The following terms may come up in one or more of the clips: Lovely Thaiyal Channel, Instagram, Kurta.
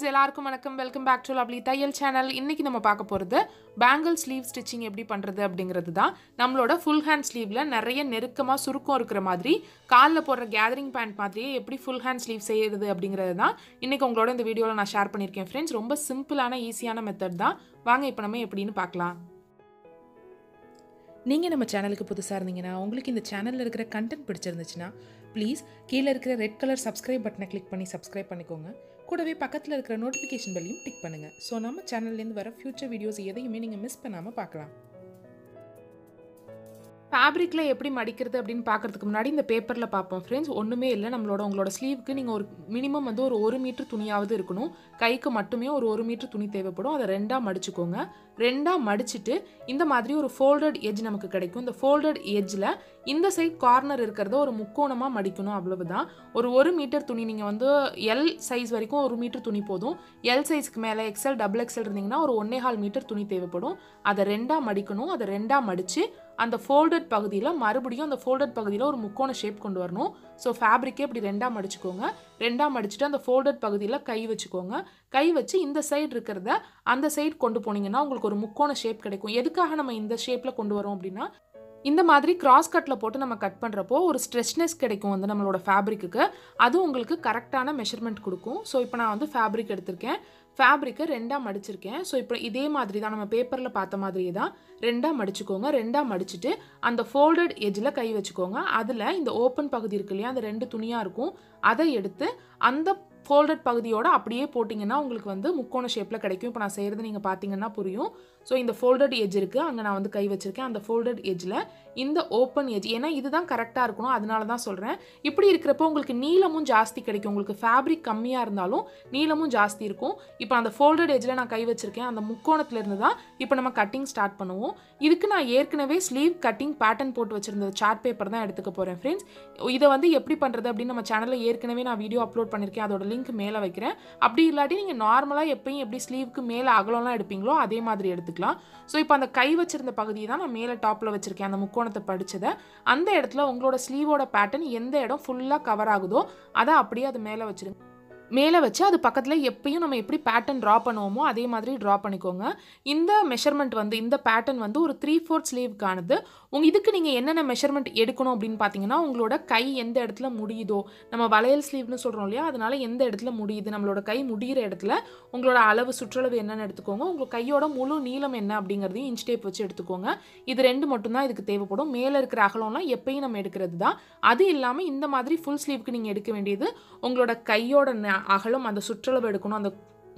friends, welcome back to Lovely Thaiyal Channel. Today we will talk about bangle sleeve stitching. We will talk about full hand sleeve. We will talk about gathering pant. We will full hand sleeve. We will talk about this video. Friends, it is a simple and easy method. We will talk about it. நீங்க நம்ம சேனலுக்கு புதுசா இருந்தீங்கனா உங்களுக்கு இந்த சேனல்ல இருக்கிற content பிடிச்சிருந்துச்சுனா please கீழ இருக்கிற ரெட் கலர் Subscribe பட்டனை கிளிக் பண்ணி Subscribe பண்ணிக்கோங்க கூடவே பக்கத்துல இருக்கிற நோட்டிஃபிகேஷன் பெல்லையும் டிக் பண்ணுங்க சோ நம்ம சேனல்ல இருந்து வர ஃபியூச்சர் வீடியோஸ் எதையும் நீங்க மிஸ் பண்ணாம பார்க்கலாம் ஃபேப்ரிக்ல எப்படி மடிக்கிறது அப்படினு பாக்கிறதுக்கு முன்னாடி இந்த பேப்பர்ல பாப்போம் फ्रेंड्स ஒண்ணுமே இல்ல நம்மளோட ஸ்லீவுக்கு நீங்க ஒரு மினிமம் வந்து ஒரு 1 மீட்டர் துணியாவது இருக்கணும் கைக்கு மட்டுமே ஒரு 1 மீட்டர் துணி தேவைப்படும் அத ரெண்டா மடிச்சுக்கோங்க ரெண்டா மடிச்சிட்டு இந்த மாதிரி ஒரு ஃபோல்டட் எட்ஜ் நமக்கு கிடைக்கும் இந்த ஃபோல்டட் எட்ஜ்ல இந்த சைடு கார்னர் இருக்குறத ஒரு முக்கோணமா மடிக்கணும் அவ்வளவுதான் ஒரு 1 மீட்டர் துணி நீங்க வந்து L சைஸ் வரைக்கும் 1 மீட்டர் துணி போதும் L சைஸ்க்கு மேல XL டபுள் XL இருந்தீங்கனா ஒரு 1.5 மீட்டர் துணி தேவைப்படும் அத ரெண்டா மடிக்கணும் அத ரெண்டா மடிச்சி அந்த ஃபோல்டட் பகுதியில மறுபடியும் அந்த ஃபோல்டட் பகுதியில ஒரு முக்கோண ஷேப் கொண்டு வரணும் சோ ஃபேப்ரிக்கே இப்படி ரெண்டா மடிச்சுக்கோங்க ரெண்டா மடிச்சிட்டு அந்த ஃபோல்டட் பகுதியில கை வெச்சுக்கோங்க கை வெச்சு இந்த சைடு இருக்குறத அந்த சைடு கொண்டு போனீங்கனா உங்களுக்கு ஒரு முக்கோண ஷேப் கிடைக்கும் எதுக்காக நம்ம இந்த ஷேப்ல கொண்டு வரோம் அப்படினா இந்த மாதிரி கிராஸ் கட்ல போட்டு நம்ம கட் பண்றப்போ ஒரு ஸ்ட்ரெச்னஸ் கிடைக்கும் வந்து நம்மளோட ஃபேப்ரிக்குக்கு அது உங்களுக்கு கரெக்ட்டான மெஷர்மென்ட் கொடுக்கும் சோ இப்போ நான் வந்து ஃபேப்ரிக் எடுத்துர்க்கேன் ஃபேப்ரிக்க ரெண்டா மடிச்சிருக்கேன் சோ இப்போ இதே மாதிரி தான் நம்ம பேப்பர்ல பார்த்த மாதிரியே தான் ரெண்டா மடிச்சுக்கோங்க ரெண்டா மடிச்சிட்டு அந்த ஃபோல்டட் எட்ஜ்ல கை வெச்சுக்கோங்க அதுல இந்த ஓபன் பகுதி இருக்குல்ல அந்த ரெண்டு துணியா இருக்கும் அதை எடுத்து அந்த ஃபோல்டட் பகுதியோட அப்படியே போடிங்கன்னா உங்களுக்கு வந்து முக்கோண ஷேப்ல கிடைக்கும் இப்போ நான் செய்யறது நீங்க பாத்தீங்கன்னா புரியும் சோ இந்த ஃபோல்டட் எட்ஜ் இருக்கு அங்க நான் வந்து கை வெச்சிருக்கேன் அந்த ஃபோல்டட் எட்ஜ்ல இந்த ஓபன் எட்ஜ் ஏனா இதுதான் கரெக்ட்டா இருக்கணும் அதனால தான் சொல்றேன் இப்படி இருக்கறப்ப உங்களுக்கு நீலமும் ಜಾಸ್ತಿ கிடைக்கும் உங்களுக்கு ஃபேப்ரிக் கம்மியா இருந்தாலும் நீலமும் ಜಾಸ್ತಿ இருக்கும் இப்போ அந்த ஃபோல்டட் எட்ஜ்ல நான் கை வெச்சிருக்கேன் அந்த முக்கோணத்துல இருந்து தான் இப்போ நம்ம கட்டிங் ஸ்டார்ட் பண்ணுவோம் இதுக்கு நான் ஏற்கனவே ஸ்லீவ் கட்டிங் பேட்டர்ன் போட்டு வச்சிருந்த சார்ட் பேப்பர் தான் எடுத்துக்க போறேன் फ्रेंड्स இத வந்து எப்படி பண்றது அப்படி நம்ம சேனல்ல ஏற்கனவே நான் வீடியோ அப்லோட் பண்ணிருக்கேன் அதோட லிங்க் மேல வைக்கிறேன் அப்படி இல்லாட்டி நீங்க நார்மலா எப்பவும் எப்படி ஸ்லீவுக்கு மேல அகலம்லாம் எடுப்பீங்களோ அதே மாதிரி எடுத்துக்கலாம் சோ இப்போ அந்த கை வச்சிருந்த பகுதி தான் நான் மேல டாப்ல வச்சிருக்கேன் அந்த முக்கோணத்தை படிச்சத அந்த இடத்துல உங்களோட ஸ்லீவோட பேட்டர்ன் எந்த இடம் ஃபுல்லா கவர் ஆகுதோ அத அப்படியே அது மேல வச்சிருங்க மேல வச்சு அது பக்கத்துல எப்பவும் நம்ம எப்படி பேட்டர்ன் டிரா பண்ணுவோமோ அதே மாதிரி டிரா பண்ணிக்கோங்க இந்த மெஷர்மென்ட் வந்து இந்த பேட்டர்ன் வந்து ஒரு 3/4 ஸ்லீவ் காணுது உங்க இதுக்கு நீங்க என்னென்ன மெஷர்மென்ட் எடுக்கணும் அப்படினு பாத்தீங்கன்னா உங்களோட கை எந்த இடத்துல முடியுதோ நம்ம வளையல் ஸ்லீவ்னு சொல்றோம் இல்லையா அதனால எந்த இடத்துல முடியுது நம்மளோட கை முடியிற இடத்துல உங்களோட அளவு சுற்றளவு என்னன்னு எடுத்துக்கோங்க உங்க கையோட முழு நீளம் என்ன அப்படிங்கறதையும் இன்ச் டேப் வச்சு எடுத்துக்கோங்க இது ரெண்டு மட்டும் தான் இதுக்கு தேவைப்படும் மேல இருக்கிற அகலம்லாம் எப்பவும் நம்ம எடுக்கிறதுதான் அது இல்லாம இந்த மாதிரி ஃபுல் ஸ்லீவுக்கு நீங்க எடுக்க வேண்டியது உங்களோட கையோட அகலம் அந்த சுற்றளவு எடுக்கணும் அந்த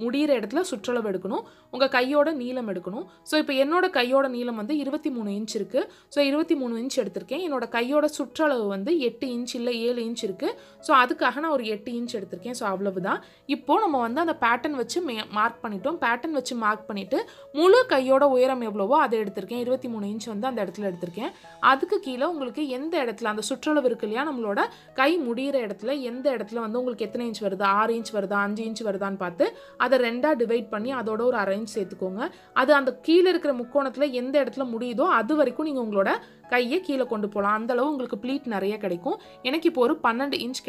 முடிற இடத்துல சுற்றளவு எடுக்கணும் உங்க கையோட நீளம் எடுக்கணும் சோ இப்போ என்னோட கையோட நீளம் வந்து 23 இன்ச் இருக்கு சோ 23 இன்ச் எடுத்துர்க்கேன் என்னோட கையோட சுற்றளவு வந்து 8 இன்ச் இல்ல 7 இன்ச் இருக்கு சோ அதுக்காக நான் ஒரு 8 இன்ச் எடுத்துர்க்கேன் சோ அவ்வளவுதான் இப்போ நம்ம வந்து அந்த பேட்டர்ன் வச்சு மார்க் பண்ணிட்டோம் பேட்டர்ன் வச்சு மார்க் பண்ணிட்டு முழு கையோட உயரம் எவ்வளவோ அதை எடுத்துர்க்கேன் 23 இன்ச் வந்து அந்த இடத்துல எடுத்துர்க்கேன் அதுக்கு கீழ உங்களுக்கு எந்த இடத்துல அந்த சுற்றளவு இருக்குலையா நம்மளோட கை முடிற இடத்துல எந்த இடத்துல வந்து உங்களுக்கு எத்தனை இன்ச் வருது 6 இன்ச் வருது 5 இன்ச் வருதான்னு பார்த்து அத ரெண்டா டிவைட் பண்ணி அதோட ஒரு அரேஞ்ச் சேர்த்துக்கோங்க அது அந்த கீழ இருக்கிற முக்கோணத்துல எந்த இடத்துல முடியுதோ அது வரைக்கும் நீங்க உங்களோட கையை கீழ கொண்டு போலாம் அந்த அளவு உங்களுக்கு ப்ளீட் நிறைய கிடைக்கும் எனக்கு இப்போ ஒரு 12 இன்ச்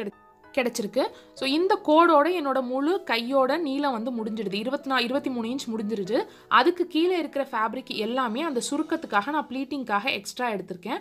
கிடைச்சிருக்கு சோ இந்த கோடோட என்னோட முழு கையோட நீளம் வந்து முடிஞ்சிடுது 23 இன்ச் முடிஞ்சிடுது அதுக்கு கீழ இருக்கிற ஃபேப்ரிக் எல்லாமே அந்த சுருக்கத்துக்காக நான் ப்ளீட்டிங்காக எக்ஸ்ட்ரா எடுத்துர்க்கேன்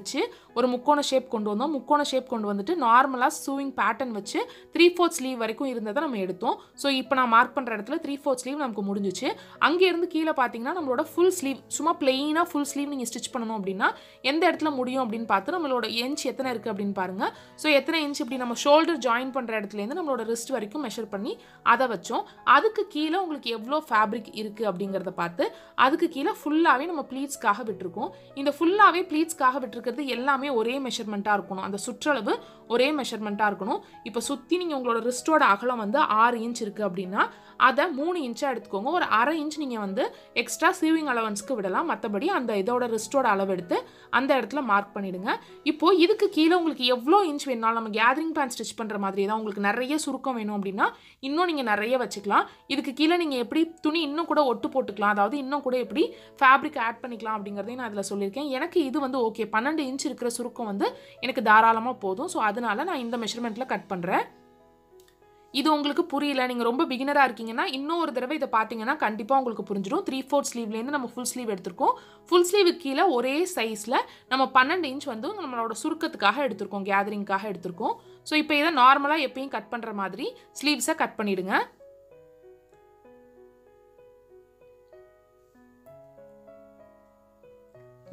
ஒரு முக்கோண ஷேப் கொண்டு வந்தோம் முக்கோண ஷேப் கொண்டு வந்துட்டு நார்மலா சூவிங் பேட்டர்ன் வச்சு 3/4 ஸ்லீவ் வரைக்கும் இருந்தத நம்ம எடுத்தோம் சோ இப்போ நான் மார்க் பண்ற இடத்துல 3/4 ஸ்லீவ் நமக்கு முடிஞ்சிச்சு அங்க இருந்து கீழ பாத்தீங்கன்னா நம்மளோட ஃபுல் ஸ்லீவ் சும்மா ப்ளைனா ஃபுல் ஸ்லீவ் நீங்க ஸ்டிட்ச் பண்ணனும் அப்படினா எந்த இடத்துல முடியும் அப்படினு பார்த்து நம்மளோட இன்ச் எத்தனை இருக்கு அப்படினு பாருங்க சோ எத்தனை இன்ச் இப்படி நம்ம ஷோல்டர் ஜாயின் பண்ற இடத்துல இருந்து நம்மளோட ரிஸ்ட் வரைக்கும் மெஷர் பண்ணி அத வச்சோம் அதுக்கு கீழ உங்களுக்கு எவ்வளவு ஃபேப்ரிக் இருக்கு அப்படிங்கறத பார்த்து அதுக்கு கீழ ஃபுல்லாவே நம்ம ப்ளீட்ஸ்காக விட்டுறோம் இந்த ஃபுல்லாவே ப்ளீட்ஸ்காக விட்டு இருக்கிறது எல்லாமே ஒரே மெஷர்மெண்ட்டாக இருக்கணும். அந்த சுற்றளவு ஒரே மெஷர்மெண்ட்டாக இருக்கணும். இப்போ சுற்றி நீங்கள் உங்களோட ரிஸ்டோட அகலம் வந்து 6 இன்ச் இருக்குது அப்படின்னா அதை 3 இன்ச்சாக எடுத்துக்கோங்க. ஒரு அரை இன்ச் நீங்கள் வந்து எக்ஸ்ட்ரா சீவிங் அலவன்ஸ்க்கு விடலாம். மற்றபடி அந்த இதோட ரிஸ்டோட அளவு எடுத்து அந்த இடத்துல மார்க் பண்ணிவிடுங்க. இப்போது இதுக்கு கீழே உங்களுக்கு எவ்வளோ இன்ச் வேணாலும், நம்ம கேதரிங் பேண்ட் ஸ்டிச் பண்ணுற மாதிரி தான், உங்களுக்கு நிறைய சுருக்கம் வேணும் அப்படின்னா இன்னும் நீங்கள் நிறைய வச்சுக்கலாம். இதுக்கு கீழே நீங்கள் எப்படி துணி இன்னும் கூட ஒட்டு போட்டுக்கலாம், அதாவது இன்னும் கூட எப்படி ஃபேப்ரிக் ஆட் பண்ணிக்கலாம் அப்படிங்கிறதையும் நான் அதில் சொல்லியிருக்கேன். எனக்கு இது வந்து ஓகே, 12 இன்ச் இருக்கிற சுருக்கம் வந்து எனக்கு தாராளமாக போதும். ஸோ அதனால் நான் இந்த மெஷர்மெண்ட்டில் கட் பண்ணுறேன். இது உங்களுக்கு புரியல, நீங்கள் ரொம்ப பிகினராக இருக்கீங்கன்னா இன்னும் ஒரு தடவை இதை பார்த்தீங்கன்னா கண்டிப்பாக உங்களுக்கு புரிஞ்சிடும். 3/4 ஸ்லீவ்லேருந்து நம்ம ஃபுல் ஸ்லீவ் எடுத்திருக்கோம். ஃபுல் ஸ்லீவு கீழே ஒரே சைஸில் நம்ம 12 இன்ச் வந்து நம்மளோட சுருக்கத்துக்காக எடுத்திருக்கோம், கேதரிங்காக எடுத்திருக்கோம். ஸோ இப்போ இதை நார்மலாக எப்பயும் கட் பண்ணுற மாதிரி ஸ்லீவ்ஸை கட் பண்ணிவிடுங்க.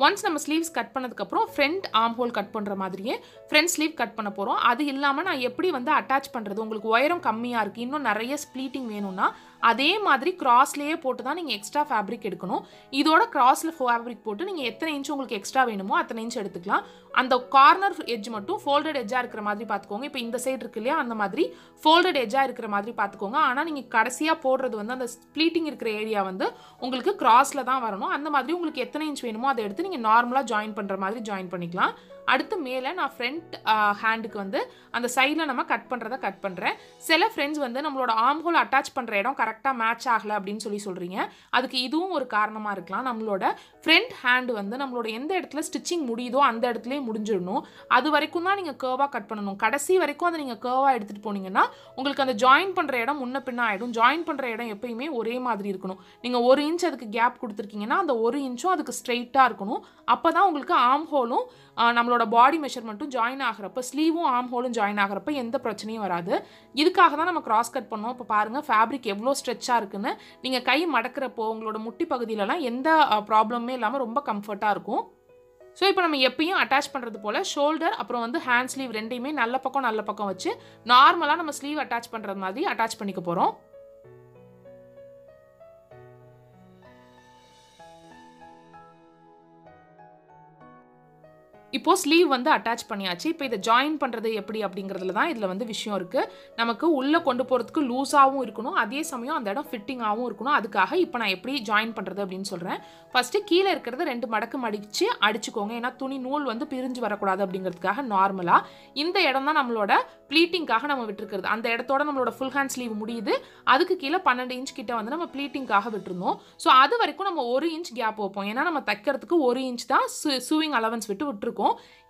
ஒன்ஸ் நம்ம ஸ்லீவ்ஸ் கட் பண்ணதுக்கப்புறம் ஃப்ரண்ட் ஆர்ம் ஹோல் கட் பண்ணுற மாதிரியே ஃப்ரண்ட் ஸ்லீவ் கட் பண்ண போகிறோம். அது இல்லாமல் நான் எப்படி வந்து அட்டாச் பண்ணுறது, உங்களுக்கு உயரம் கம்மியாக இருக்குது, இன்னும் நிறைய ஸ்ப்ளீட்டிங் வேணும்னா அதே மாதிரி கிராஸ்லேயே போட்டு தான் நீங்கள் எக்ஸ்ட்ரா ஃபேப்ரிக் எடுக்கணும். இதோட கிராஸில் ஃபேப்ரிக் போட்டு நீங்கள் எத்தனை இன்ச் உங்களுக்கு எக்ஸ்ட்ரா வேணுமோ அத்தனை இன்ச் எடுத்துக்கலாம். அந்த கார்னர் எட்ஜ் மட்டும் ஃபோல்டட் எட்ஜாக இருக்கிற மாதிரி பார்த்துக்கோங்க. இப்போ இந்த சைடு இருக்கு இல்லையா, அந்த மாதிரி ஃபோல்டட் எட்ஜாக இருக்கிற மாதிரி பார்த்துக்கோங்க. ஆனால் நீங்கள் கடைசியாக போடுறது வந்து அந்த ஸ்ப்ளீட்டிங் இருக்கிற ஏரியா வந்து உங்களுக்கு கிராஸில் தான் வரணும். அந்த மாதிரி உங்களுக்கு எத்தனை இன்ச் வேணுமோ அதை எடுத்து நீங்கள் நார்மலாக ஜாயின் பண்ணுற மாதிரி ஜாயின் பண்ணிக்கலாம். அடுத்து மேலே நான் ஃப்ரண்ட் ஹேண்டுக்கு வந்து அந்த சைடில் நம்ம கட் பண்ணுறதை கட் பண்ணுறேன். சில ஃப்ரெண்ட்ஸ் வந்து நம்மளோட ஆர்ம் ஹோல் அட்டாச் பண்ணுற இடம் கரெக்டாக மேட்ச் ஆகலை அப்படின்னு சொல்கிறீங்க. அதுக்கு இதுவும் ஒரு காரணமாக இருக்கலாம். நம்மளோட ஃப்ரண்ட் ஹேண்டு வந்து நம்மளோட எந்த இடத்துல ஸ்டிச்சிங் முடியுதோ அந்த இடத்துலேயே முடிஞ்சிடணும். அது வரைக்கும் தான் நீங்கள் கேர்வாக கட் பண்ணணும். கடைசி வரைக்கும் அதை நீங்கள் கேர்வாக எடுத்துகிட்டு போனீங்கன்னா உங்களுக்கு அந்த ஜாயின் பண்ணுற இடம் முன்ன பின்ன ஆகிடும். ஜாயின் பண்ணுற இடம் எப்பயுமே ஒரே மாதிரி இருக்கணும். நீங்கள் 1 இன்ச் அதுக்கு கேப் கொடுத்துருக்கீங்கன்னா அந்த 1 இன்ச்சும் அதுக்கு ஸ்ட்ரெயிட்டாக இருக்கணும். அப்போ தான் உங்களுக்கு ஆர்ம் ஹோலும் நம்மளோட பாடி மெஷர்மெண்ட்டும் ஜாயின் ஆகிறப்ப, ஸ்லீவும் ஆர்ம் ஹோலும் ஜாயின் ஆகிறப்ப எந்த பிரச்சனையும் வராது. இதுக்காக தான் நம்ம கிராஸ் கட் பண்ணோம். இப்போ பாருங்கள் ஃபேப்ரிக் எவ்வளோ ஸ்ட்ரெச்சாக இருக்குன்னு. நீங்கள் கை மடக்கிறப்போ உங்களோட முட்டி பகுதியிலலாம் எந்த ப்ராப்ளமே இல்லாமல் ரொம்ப கம்ஃபர்ட்டாக இருக்கும். ஸோ இப்போ நம்ம எப்பயும் அட்டாச் பண்ணுறது போல் ஷோல்டர் அப்புறம் வந்து ஹேண்ட் ஸ்லீவ் ரெண்டையுமே நல்ல பக்கம் வச்சு நார்மலாக நம்ம ஸ்லீவ் அட்டாச் பண்ணுறது மாதிரி அட்டாச் பண்ணிக்க போகிறோம். இப்போது ஸ்லீவ் வந்து அட்டாச் பண்ணியாச்சு. இப்போ இதை ஜாயின் பண்ணுறது எப்படி அப்படிங்கிறதுல தான் இதில் வந்து விஷயம் இருக்குது. நமக்கு உள்ளே கொண்டு போகிறதுக்கு லூஸாகவும் இருக்கணும், அதே சமயம் அந்த இடம் ஃபிட்டிங்காகவும் இருக்கணும். அதுக்காக இப்போ நான் எப்படி ஜாயின் பண்ணுறது அப்படின்னு சொல்கிறேன். ஃபஸ்ட்டு கீழே இருக்கிறது 2 மடக்கு மடித்து அடிச்சுக்கோங்க. ஏன்னா துணி நூல் வந்து பிரிஞ்சு வரக்கூடாது அப்படிங்கிறதுக்காக நார்மலாக இந்த இடம் தான் நம்மளோட ப்ளீட்டிங்காக நம்ம விட்டுருக்கிறது. அந்த இடத்தோட நம்மளோட ஃபுல் ஹேண்ட் ஸ்லீவ் முடியுது. அதுக்கு கீழே 12 இன்ச் கிட்ட வந்து நம்ம ப்ளீட்டிங்காக விட்டுருந்தோம். ஸோ அது வரைக்கும் நம்ம 1 இன்ச் கேப் வைப்போம். ஏன்னா நம்ம தைக்கிறதுக்கு 1 இன்ச் தான் சூவிங் அலவன்ஸ் விட்டுருக்கோம்.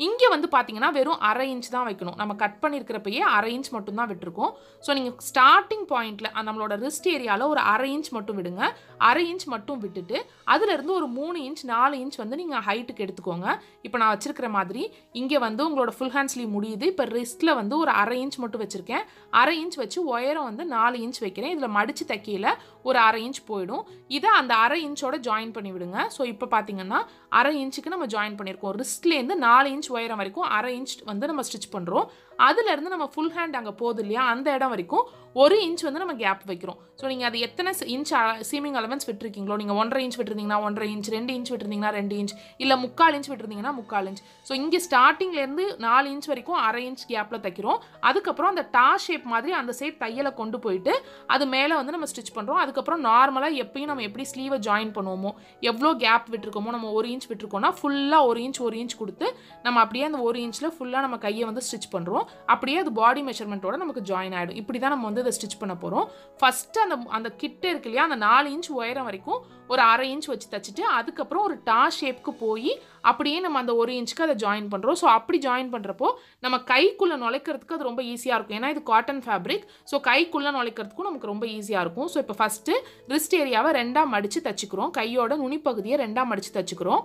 இங்க வந்து பாத்தீங்கன்னா வெறும் அரை இன்ச் தான் வைக்கணும். நம்ம கட் பண்ணிருக்கிறப்பயே அரை இன்ச் மட்டும் தான் விட்டுருக்கோம். ஸோ நீங்க ஸ்டார்டிங் பாயிண்ட்ல நம்மளோட ரிஸ்ட் ஏரியால ஒரு அரை இன்ச் மட்டும் விடுங்க. அரை இன்ச் மட்டும் விட்டுட்டு அதுல இருந்து ஒரு 3 இன்ச் 4 இன்ச் வந்து நீங்க ஹைட்டுக்கு எடுத்துக்கோங்க. இப்போ நான் வச்சிருக்கிற மாதிரி இங்க வந்து உங்களோட ஃபுல் ஹேண்ட் ஸ்லீவ் முடியுது. இப்போ ரிஸ்ட்ல வந்து ஒரு அரை இன்ச் மட்டும் வச்சிருக்கேன். அரை இன்ச் வச்சு உயரம் வந்து 4 இன்ச் வைக்கிறேன். இதுல மடிச்சு தைக்கையில ஒரு அரை இன்ச் போயிடும். இதை அந்த அரை இன்ச்சோட ஜாயின் பண்ணி விடுங்க. ஸோ இப்போ பாத்தீங்கன்னா அரை இன்ச்சுக்கு நம்ம ஜாயின் பண்ணிருக்கோம். ரிஸ்ட்லேருந்து 4 இன்ச் உயரம் வரைக்கும் அரை இன்ச் வந்து நம்ம ஸ்டிச் பண்ணுறோம். அதுலேருந்து நம்ம ஃபுல் ஹேண்ட் அங்கே போகுது இல்லையா, அந்த இடம் வரைக்கும் 1 இன்ச் வந்து நம்ம கேப் வைக்கிறோம். ஸோ நீங்கள் அது எத்தனை இன்ச் சீமிங் அலவன்ஸ் விட்டுருக்கீங்களோ, நீங்கள் 1.5 இன்ச் விட்டுருந்தீங்கன்னா 1.5 இன்ச், 2 இன்ச் விட்டுருந்தீங்கன்னா 2 இன்ச், இல்லை 3/4 இன்ச் விட்டுருந்தீங்கன்னா 4/4 இன்ச். ஸோ இங்கே ஸ்டார்டிங்லேருந்து 4 இன்ச் வரைக்கும் அரை இன்ச் கேப்பில் தைக்கிறோம். அதுக்கப்புறம் அந்த டா ஷேப் மாதிரி அந்த சைட் தையலை கொண்டு போயிட்டு அது மேலே வந்து நம்ம ஸ்டிச் பண்ணுறோம். அதுக்கப்புறம் நார்மலாக எப்பயும் நம்ம எப்படி ஸ்லீவை ஜாயின் பண்ணுவோமோ, எவ்வளோ கேப் விட்டுருக்கோமோ, நம்ம 1 இன்ச் விட்டுருக்கோம்னா ஃபுல்லாக 1 இன்ச் கொடுத்து நம்ம அப்படியே அந்த 1 இன்ச்சில் ஃபுல்லாக நம்ம கையை வந்து ஸ்டிச் பண்ணுறோம். அப்படியே அது பாடி மெஷர்மெண்ட்டோட நமக்கு ஜாயின் ஆகிடும். இப்படி தான் நம்ம வந்து இதை ஸ்டிச் பண்ண போகிறோம். ஃபஸ்ட்டு அந்த கிட்ட இருக்கு இல்லையா, அந்த 4 இன்ச் உயரம் வரைக்கும் ஒரு அரை இன்ச் வச்சு தைச்சிட்டு அதுக்கப்புறம் ஒரு டா ஷேப்க்கு போய் அப்படியே நம்ம அந்த 1 இன்ச்சுக்கு அதை ஜாயின் பண்ணுறோம். ஸோ அப்படி ஜாயின் பண்ணுறப்போ நம்ம கைக்குள்ளே நுழைக்கிறதுக்கு அது ரொம்ப ஈஸியாக இருக்கும். ஏன்னா இது காட்டன் ஃபேப்ரிக். ஸோ கைக்குள்ளே நுழைக்கிறதுக்கும் நமக்கு ரொம்ப ஈஸியாக இருக்கும். ஸோ இப்போ ஃபஸ்ட்டு ரிஸ்ட் ஏரியாவை 2ஆக மடித்து தைச்சிக்கிறோம். கையோட நுனிப்பகுதியை 2ஆக மடித்து தைச்சிக்கிறோம்.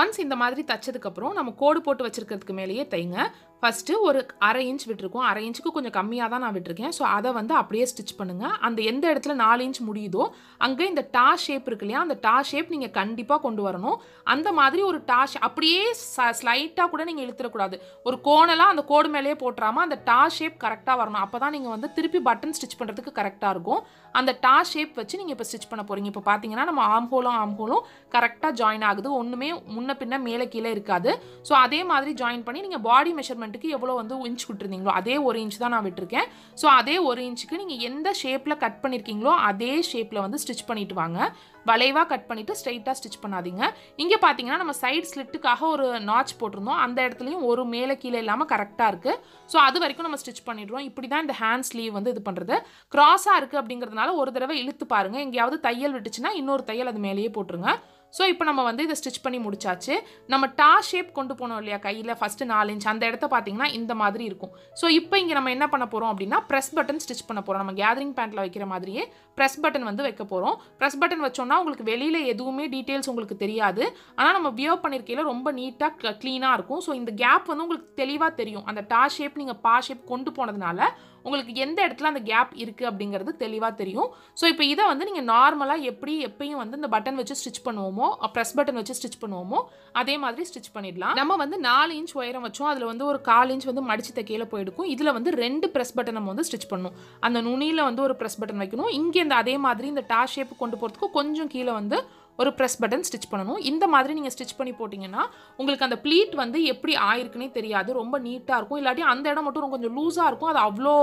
Once இந்த மாதிரி தச்சதுக்கு அப்புறம் நம்ம கோடு போட்டு வச்சிருக்கிறதுக்கு மேலயே தைங்க ஃபர்ஸ்ட் ஒரு 1/2 இன்ச் விட்டுருக்கும் 1/2 இன்ச்சுக்கு கொஞ்சம் கம்மியா தான் நான் விட்டுருக்கேன் சோ அத வந்து அப்படியே ஸ்டிட்ச் பண்ணுங்க அந்த எந்த இடத்துல 4 இன்ச் முடியுதோ அங்க இந்த டா ஷேப் இருக்குலையா அந்த டா ஷேப் நீங்க கண்டிப்பா கொண்டு வரணும் அந்த மாதிரி ஒரு டா அப்படியே ஸ்லைட்டா கூட நீங்க இழுத்துற கூடாது ஒரு கோணலா அந்த கோடு மேலயே போட்றாம அந்த டா ஷேப் கரெக்ட்டா வரணும் அப்பதான் நீங்க வந்து திருப்பி பட்டன் ஸ்டிட்ச் பண்றதுக்கு கரெக்ட்டா இருக்கும் அந்த டா ஷேப் வச்சு நீங்க இப்ப ஸ்டிட்ச் பண்ண போறீங்க இப்ப பாத்தீங்கன்னா நம்ம ஆர்ம் ஹோலும் கரெக்ட்டா ஜாயின் ஆகுது ஒண்ணுமே முன்ன பின்ன மேலே கீழ இருக்காது சோ அதே மாதிரி ஜாயின் பண்ணி நீங்க பாடி மெஷர்மென்ட்க்கு எவ்வளவு வந்து இன்ச் குட்றீங்களோ அதே 1 இன்ச் தான் நான் விட்டுர்க்கேன் சோ அதே 1 இன்ச்சுக்கு நீங்க எந்த ஷேப்ல கட் பண்ணிருக்கீங்களோ அதே ஷேப்ல வந்து ஸ்டிட்ச் பண்ணிட்டு வாங்க வளைவா கட் பண்ணிட்டு ஸ்ட்ரைட்டா ஸ்டிட்ச் பண்ணாதீங்க இங்க பாத்தீங்கன்னா நம்ம சைடு ஸ்லிட்டுக்காக ஒரு நாட்ச் போட்டுறோம் அந்த இடத்துலயும் ஒரு மேலே கீழ இல்லாம கரெக்ட்டா இருக்கு சோ அது வரைக்கும் நம்ம ஸ்டிட்ச் பண்ணிடுறோம் இப்படி தான் இந்த ஹேண்ட் ஸ்லீவ் வந்து இது பண்றது கிராஸா இருக்கு அப்படிங்கிறதுனால ஒரு தடவை இழுத்து பாருங்க எங்கயாவது தையல் விட்டுச்சுனா இன்னொரு தையல் அது மேலயே போட்டுருங்க So, இப்போ நம்ம வந்து இத ஸ்டிட்ச் பண்ணி முடிச்சாச்சு நம்ம டா ஷேப் கொண்டு போனோம் இல்லையா கையில ஃபர்ஸ்ட் 4 இன்ச் அந்த இடத்தை பாத்தீங்கன்னா இந்த மாதிரி இருக்கும் சோ இப்போ இங்க நம்ம என்ன பண்ண போறோம் அப்படினா பிரஸ் பட்டன் ஸ்டிட்ச் பண்ண போறோம் நம்ம கேதரிங் பேண்ட்ல வைக்கிற மாதிரியே பிரஸ் பட்டன் வந்து வைக்க போறோம் பிரஸ் பட்டன் வச்சோம்னா உங்களுக்கு வெளியில எதுவுமே டீடைல்ஸ் உங்களுக்கு தெரியாது ஆனா நம்ம வியர் பண்ணிருக்கையில ரொம்ப நீட்டா க்ளீனா இருக்கும் சோ இந்த கேப் வந்து உங்களுக்கு தெளிவா தெரியும் அந்த டா ஷேப் நீங்க பா ஷேப் கொண்டு போனதனால உங்களுக்கு எந்த இடத்துல அந்த கேப் இருக்கு அப்படிங்கிறது தெளிவா தெரியும் சோ இப்போ இத வந்து நீங்க நார்மலா எப்படி எப்பவும் வந்து இந்த பட்டன் வச்சு ஸ்டிட்ச் பண்ணுவோம் Press button வச்சு ஸ்டிட்ச் பண்ணுவோமோ அதே மாதிரி ஸ்டிட்ச் பண்ணிடலாம் நம்ம வந்து 4 இன்ச் உயரம் வச்சோம் அதுல வந்து ஒரு 1/4 இன்ச் வந்து மடிச்சு தக்கையில போய்டுக்கும் இதுல வந்து 2 பிரஸ் பட்டன் நம்ம வந்து ஸ்டிட்ச் பண்ணனும் அந்த நுனியில வந்து ஒரு பிரஸ் பட்டன் வைக்கணும் இங்க இந்த அதே மாதிரி இந்த டா ஷேப் கொண்டு போறதுக்கு கொஞ்சம் கீழ வந்து ஒரு பிரஸ் பட்டன் ஸ்டிட்ச் பண்ணனும் இந்த மாதிரி நீங்க ஸ்டிட்ச் பண்ணி போடிங்கன்னா உங்களுக்கு அந்த ப்ளீட் வந்து எப்படி ஆயிருக்குனே தெரியாது ரொம்ப நீட்டா இருக்கும் இல்லாட்டி அந்த இடம் மட்டும் கொஞ்சம் லூசா இருக்கும் அது அவ்ளோ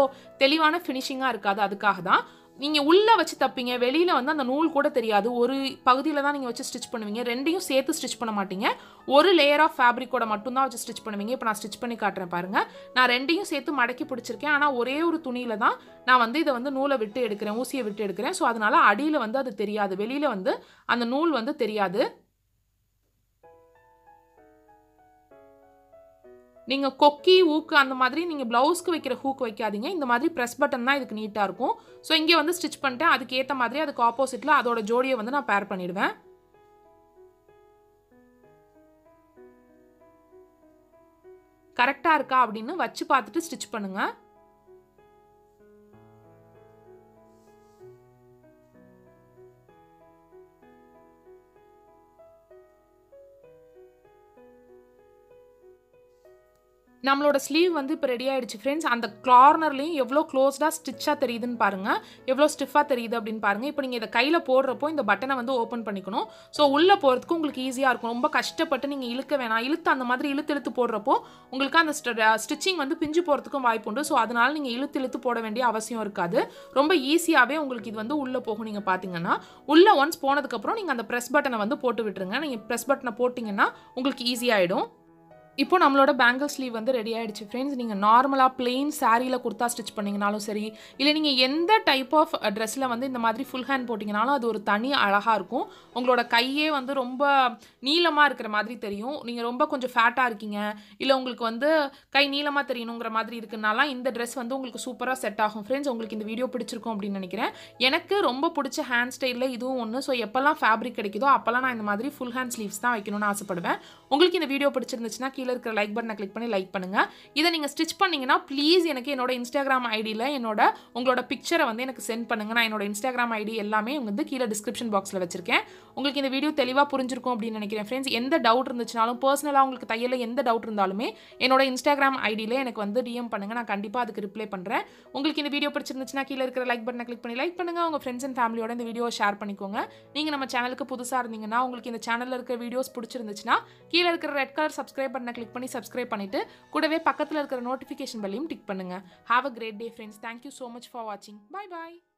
தெளிவான ஃபினிஷிங்கா இருக்காது அதுக்காக தான் நீங்க உள்ள வச்சு தப்பீங்க வெளியில வந்து அந்த நூல் கூட தெரியாது ஒரு பகுதியில தான் நீங்க வச்சு ஸ்டிட்ச் பண்ணுவீங்க ரெண்டையும் சேர்த்து ஸ்டிட்ச் பண்ண மாட்டீங்க ஒரு லேயர் ஆஃப் ஃபேப்ரிக் கூட மட்டும் தான் வச்சு ஸ்டிட்ச் பண்ணுவீங்க இப்போ நான் ஸ்டிட்ச் பண்ணி காட்றேன் பாருங்க நான் ரெண்டையும் சேர்த்து மடக்கி பிடிச்சிருக்கேன் ஆனா ஒரே ஒரு துணியில தான் நான் வந்து இத வந்து நூலை விட்டு எடுக்கிறேன் ஊசியை விட்டு எடுக்கிறேன் சோ அதனால அடியில வந்து அது தெரியாது வெளியில வந்து அந்த நூல் வந்து தெரியாது நீங்க கொக்கி ஹூக் அந்த மாதிரி நீங்க ப்ளவுஸ்க்கு வைக்கிற ஹூக் வைக்காதீங்க இந்த மாதிரி பிரஸ் பட்டன் தான் இதுக்கு நீட்டா இருக்கும் சோ இங்க வந்து ஸ்டிட்ச் பண்ணிட்டு அதுக்கு ஏத்த மாதிரி அதுக்கு ஆப்போசிட்ல அதோட ஜோடியை வந்து நான் பேர் பண்ணிடுவேன் கரெக்ட்டா இருக்கா அப்படினு வச்சு பார்த்துட்டு ஸ்டிட்ச் பண்ணுங்க நம்மளோட ஸ்லீவ் வந்து இப்போ ரெடி ஆயிடுச்சு फ्रेंड्स அந்த கார்னர்லயும் எவ்ளோ க்ளோஸ்டா ஸ்டிட்சா தெரியுதுன்னு பாருங்க எவ்ளோ ஸ்டிஃபா தெரியுது அப்படினு பாருங்க இப்போ நீங்க இத கையில போடுறப்போ இந்த பட்டனை வந்து ஓபன் பண்ணிக்கணும் சோ உள்ள போறதுக்கு உங்களுக்கு ஈஸியா இருக்கும் ரொம்ப கஷ்டப்பட்டு நீங்க இழுக்க வேணாம் இழுத்து அந்த மாதிரி இழுத்து போடுறப்போ உங்களுக்கு அந்த ஸ்டிச்சிங் வந்து பிஞ்சு போறதுக்கு வாய்ப்பு உண்டு சோ அதனால நீங்க இழுத்து போட வேண்டிய அவசியம் இருக்காது ரொம்ப ஈஸியாவே உங்களுக்கு இது வந்து உள்ள போகும் நீங்க பாத்தீங்கன்னா உள்ள ஒன்ஸ் போனதுக்கு அப்புறம் நீங்க அந்த பிரஸ் பட்டனை வந்து போட்டு விட்டுருங்க நீங்க பிரஸ் பட்டனை போட்டீங்கன்னா உங்களுக்கு ஈஸியா ஆயிடும் இப்போ நம்மளோட பேங்கிள் ஸ்லீவ் வந்து ரெடி ஆயிடுச்சு फ्रेंड्स நீங்க நார்மலா ப்ளைன் சாரீல குர்தா ஸ்டிட்ச் பண்ணீங்கனாலும் சரி இல்ல நீங்க எந்த டைப் ஆஃப் Dressல வந்து இந்த மாதிரி ফুল ஹேண்ட் போடிங்கனாலும் அது ஒரு தனி அழகா இருக்கும் உங்களோட கையே வந்து ரொம்ப நீலமா இருக்கிற மாதிரி தெரியும் நீங்க ரொம்ப கொஞ்சம் ஃபேட்டா இருக்கீங்க இல்ல உங்களுக்கு வந்து கை நீலமா தெரியணும்ங்கற மாதிரி இருக்குனால இந்த Dress வந்து உங்களுக்கு சூப்பரா செட் ஆகும் फ्रेंड्स உங்களுக்கு இந்த வீடியோ பிடிச்சிருக்கும் அப்படி நினைக்கிறேன் எனக்கு ரொம்ப பிடிச்ச ஹேண்ட் ஸ்டைல்ல இதுவும் ஒன்னு சோ எப்பலாம் ஃபேப்ரிக் கிடைக்குதோ அப்பலாம் நான் இந்த மாதிரி ফুল ஹேண்ட் ஸ்லீவ்ஸ் தான் வைக்கணும்னு ஆசைப்படுவேன் உங்களுக்கு இந்த வீடியோ பிடிச்சிருந்துச்சுனா இருக்கிற லைக் பட்டனை கிளிக் பண்ணி லைக் பண்ணுங்க இத நீங்க ஸ்டிட்ச் பண்ணீங்கன்னா ப்ளீஸ் எனக்கு என்னோட இன்ஸ்டாகிராம் ஐடியில என்னோட உங்களோட பிக்சரை வந்து எனக்கு சென்ட் பண்ணுங்க நான் என்னோட இன்ஸ்டாகிராம் ஐடி எல்லாமே வந்து கீழ டிஸ்கிரிப்ஷன் பாக்ஸ்ல வச்சிருக்கேன் உங்களுக்கு இந்த வீடியோ தெளிவா புரிஞ்சிருக்கும் அப்படி நினைக்கிறேன் फ्रेंड्स எந்த டவுட் இருந்துச்சுனாலும் पर्सनலா உங்களுக்கு தையல்ல எந்த டவுட் இருந்தாலுமே என்னோட இன்ஸ்டாகிராம் ஐடியில எனக்கு வந்து டிஎம் பண்ணுங்க நான் கண்டிப்பா அதுக்கு ரிப்ளை பண்றேன் உங்களுக்கு இந்த வீடியோ பிடிச்சிருந்துச்சுனா கீழ இருக்கிற லைக் பட்டனை கிளிக் பண்ணி லைக் பண்ணுங்க உங்க फ्रेंड्स and ஃபேமிலியோட இந்த வீடியோவை ஷேர் பண்ணிக்கோங்க நீங்க நம்ம சேனலுக்கு புதுசா இருந்தீங்கன்னா உங்களுக்கு இந்த சேனல்ல இருக்கிற வீடியோஸ் பிடிச்சிருந்துச்சுனா கீழ இருக்கிற ரெட் கலர் Subscribe பட்டனை கிளிக் பண்ணி Subscribe பண்ணிட்டு கூடவே பக்கத்துல இருக்கிற நோட்டிஃபிகேஷன் பெல்லையும் டிக் பண்ணுங்க Have a great day friends thank you so much for watching bye bye